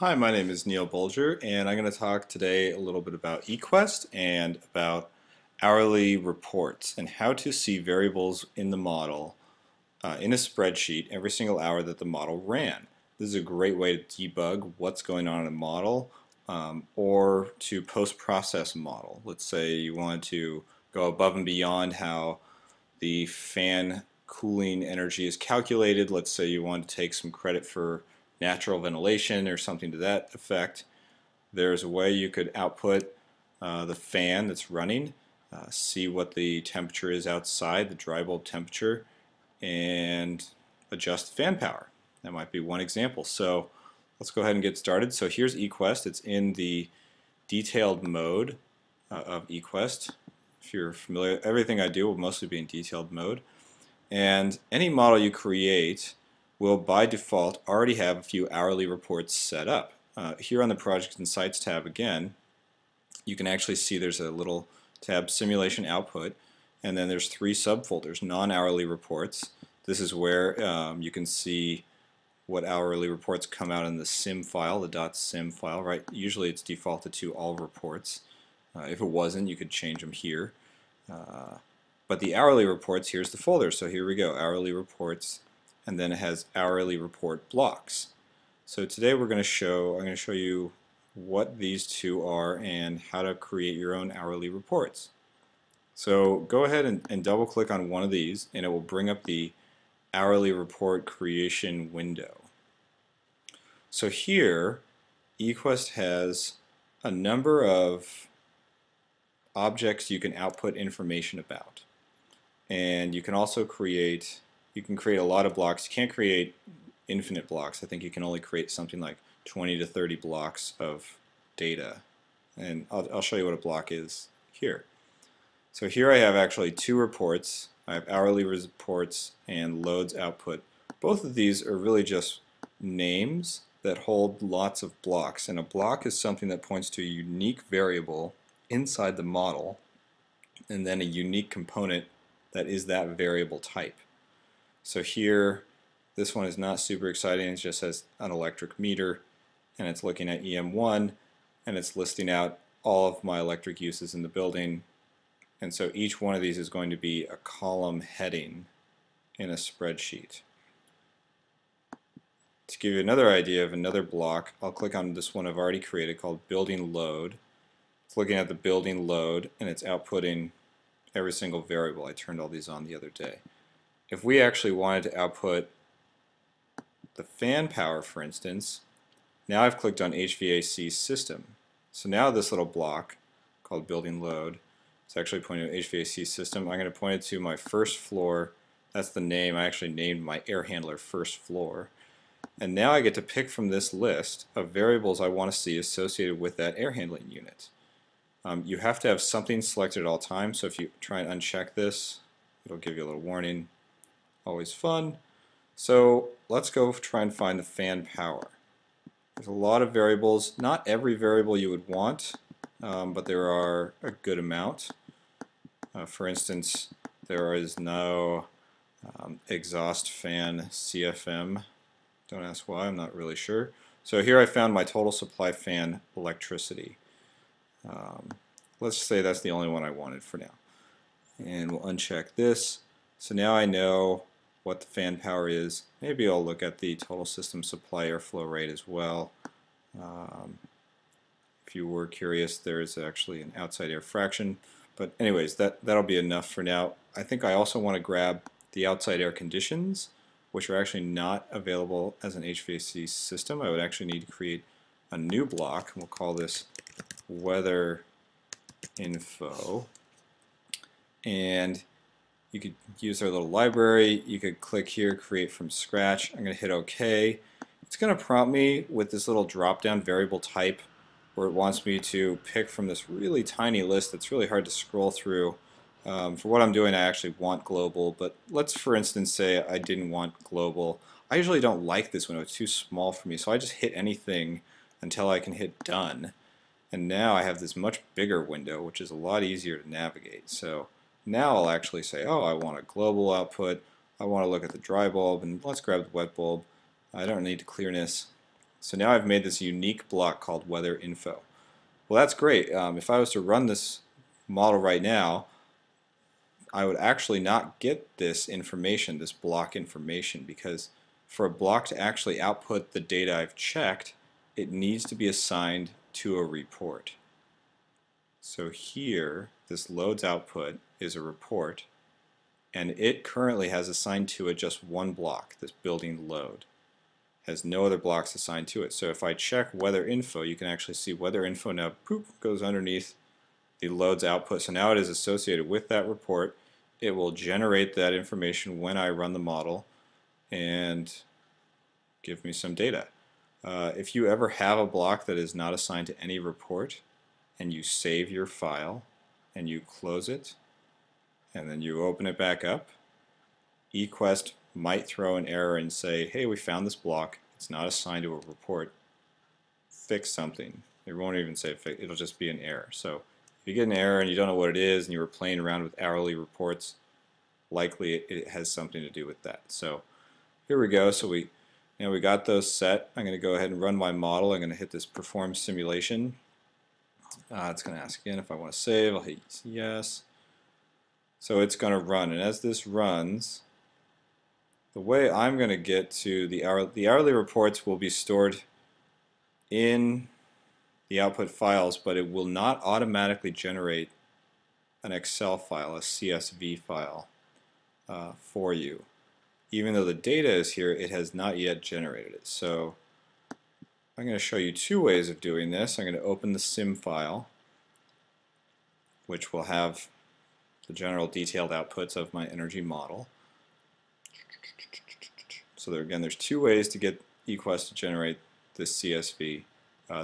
Hi, my name is Neil Bulger, and I'm going to talk today a little bit about eQuest and about hourly reports and how to see variables in the model in a spreadsheet every single hour that the model ran. This is a great way to debug what's going on in a model or to post-process a model. Let's say you want to go above and beyond how the fan cooling energy is calculated. Let's say you want to take some credit for natural ventilation or something to that effect. There's a way you could output the fan that's running, see what the temperature is outside, the dry bulb temperature, and adjust the fan power. That might be one example. So let's go ahead and get started. So here's eQuest. It's in the detailed mode of eQuest. If you're familiar, everything I do will mostly be in detailed mode. And any model you create will by default already have a few hourly reports set up. Here on the Projects and Sites tab again, you can actually see there's a little tab, Simulation Output, and then there's three subfolders, Non-Hourly Reports. This is where you can see what hourly reports come out in the SIM file, the .sim file, right? Usually it's defaulted to all reports. If it wasn't, you could change them here. But the hourly reports, here's the folder. So here we go, Hourly Reports, and then it has hourly report blocks. So today we're going to show, I'm going to show you what these two are and how to create your own hourly reports. So go ahead and double click on one of these and it will bring up the hourly report creation window. So here eQuest has a number of objects you can output information about, and you can also create a lot of blocks. You can't create infinite blocks. I think you can only create something like 20 to 30 blocks of data. And I'll show you what a block is here. So here I have actually two reports. I have hourly reports and loads output. Both of these are really just names that hold lots of blocks. And a block is something that points to a unique variable inside the model and then a unique component that is that variable type. So here, this one is not super exciting. It just says an electric meter, and it's looking at EM1, and it's listing out all of my electric uses in the building. And so each one of these is going to be a column heading in a spreadsheet. To give you another idea of another block, I'll click on this one I've already created called building load. It's looking at the building load, and it's outputting every single variable. I turned all these on the other day. If we actually wanted to output the fan power, for instance, now I've clicked on HVAC system. So now this little block called building load, it's actually pointing to HVAC system. I'm going to point it to my first floor. That's the name. I actually named my air handler first floor. And now I get to pick from this list of variables I want to see associated with that air handling unit. You have to have something selected at all times, so if you try and uncheck this, it'll give you a little warning. Always fun. So let's go try and find the fan power. There's a lot of variables. Not every variable you would want, but there are a good amount. For instance, there is no exhaust fan CFM. Don't ask why, I'm not really sure. So here I found my total supply fan electricity. Let's say that's the only one I wanted for now. And we'll uncheck this. So now I know what the fan power is. Maybe I'll look at the total system supply airflow rate as well. If you were curious, there is actually an outside air fraction. But anyways, that'll be enough for now. I think I also want to grab the outside air conditions, which are actually not available as an HVAC system. I would actually need to create a new block. We'll call this weather info. And you could use our little library. You could click here, create from scratch. I'm going to hit OK. It's going to prompt me with this little drop-down variable type where it wants me to pick from this really tiny list that's really hard to scroll through. For what I'm doing, I actually want global, but let's, for instance, say I didn't want global. I usually don't like this window. It's too small for me, so I just hit anything until I can hit done. And now I have this much bigger window, which is a lot easier to navigate. So now I'll actually say, oh, I want a global output, I want to look at the dry bulb, and let's grab the wet bulb. I don't need clearness. So now I've made this unique block called weather info. Well, that's great. If I was to run this model right now, I would actually not get this information, this block information, because for a block to actually output the data I've checked, it needs to be assigned to a report. So here, this loads output is a report, and it currently has assigned to it just one block, this building load. Has no other blocks assigned to it. So if I check weather info, you can actually see weather info now poop goes underneath the loads output. So now it is associated with that report. It will generate that information when I run the model and give me some data. If you ever have a block that is not assigned to any report and you save your file and you close it and then you open it back up, eQuest might throw an error and say, hey, we found this block, it's not assigned to a report, fix something. It won't even say fix, it'll just be an error. So if you get an error and you don't know what it is and you were playing around with hourly reports, likely it has something to do with that. So here we go. So we got those set. I'm going to go ahead and run my model. I'm going to hit this perform simulation. It's going to ask again if I want to save. I'll hit yes. So it's going to run, and as this runs, the way I'm going to get to the hourly reports will be stored in the output files, but it will not automatically generate an Excel file, a CSV file for you. Even though the data is here, it has not yet generated it. So I'm going to show you two ways of doing this. I'm going to open the SIM file, which will have the general detailed outputs of my energy model. So there, again, there's two ways to get eQuest to generate this CSV.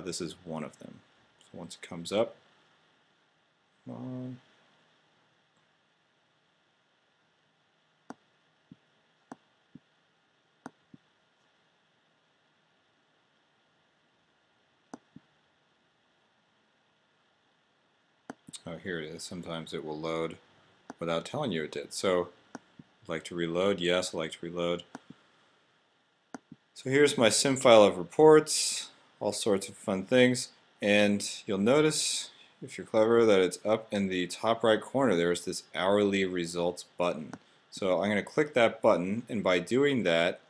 This is one of them. So once it comes up, oh, here it is. Sometimes it will load without telling you it did. So I'd like to reload. Yes, I'd like to reload. So here's my SIM file of reports, all sorts of fun things, and you'll notice, if you're clever, that it's up in the top right corner. There's this hourly results button. So I'm going to click that button, and by doing that,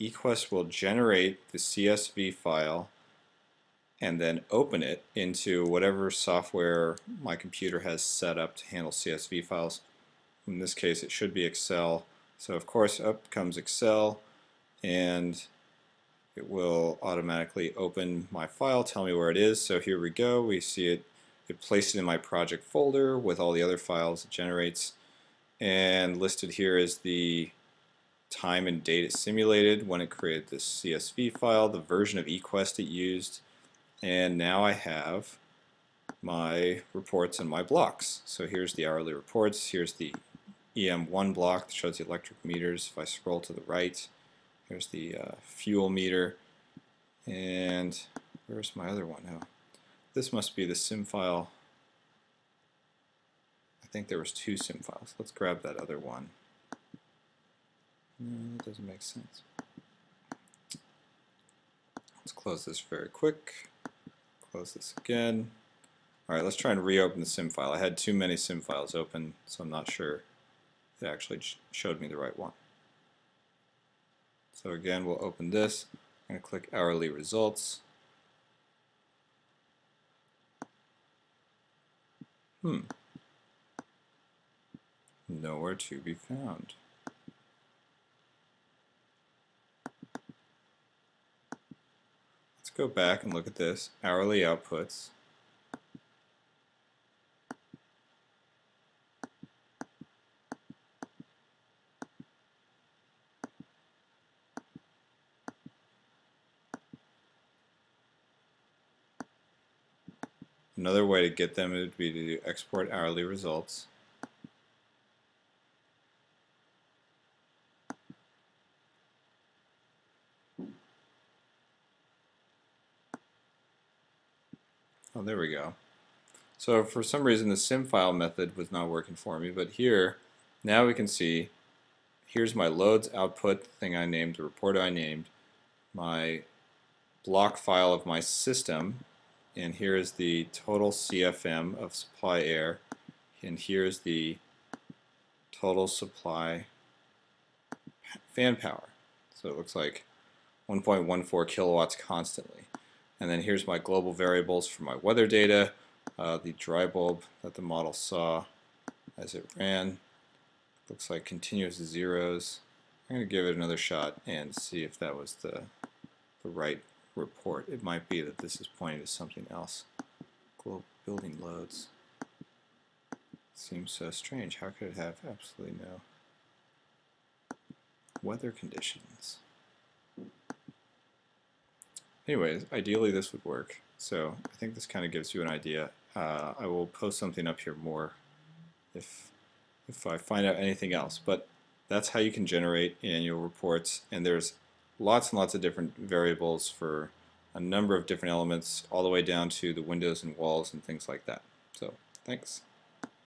eQuest will generate the CSV file and then open it into whatever software my computer has set up to handle CSV files. In this case, it should be Excel. So of course, up comes Excel, and it will automatically open my file, tell me where it is. So here we go. We see it placed it in my project folder with all the other files it generates. And listed here is the time and date it simulated, when it created this CSV file, the version of eQuest it used. And now I have my reports and my blocks. So here's the hourly reports. Here's the EM1 block that shows the electric meters. If I scroll to the right, here's the fuel meter, and where's my other one? Oh, this must be the SIM file. I think there was two SIM files. Let's grab that other one. No, that doesn't make sense. Let's close this very quick. Close this again. All right, let's try and reopen the SIM file. I had too many SIM files open, so I'm not sure it actually showed me the right one. So again, we'll open this. I'm going to click hourly results. Nowhere to be found. Let's go back and look at this. Hourly outputs. Another way to get them would be to export hourly results. Oh, there we go. So for some reason the SIM file method was not working for me, but here, now we can see, here's my loads output, the thing I named, the report I named, my block file of my system, and here is the total CFM of supply air, and here is the total supply fan power. So it looks like 1.14 kilowatts constantly. And then here's my global variables for my weather data, the dry bulb that the model saw as it ran. Looks like continuous zeros. I'm going to give it another shot and see if that was the right report. It might be that this is pointing to something else. Global building loads. Seems so strange. How could it have absolutely no weather conditions? Anyways, ideally this would work. So I think this kind of gives you an idea. I will post something up here more if I find out anything else. But that's how you can generate annual reports. And there's lots and lots of different variables for a number of different elements, all the way down to the windows and walls and things like that. So thanks.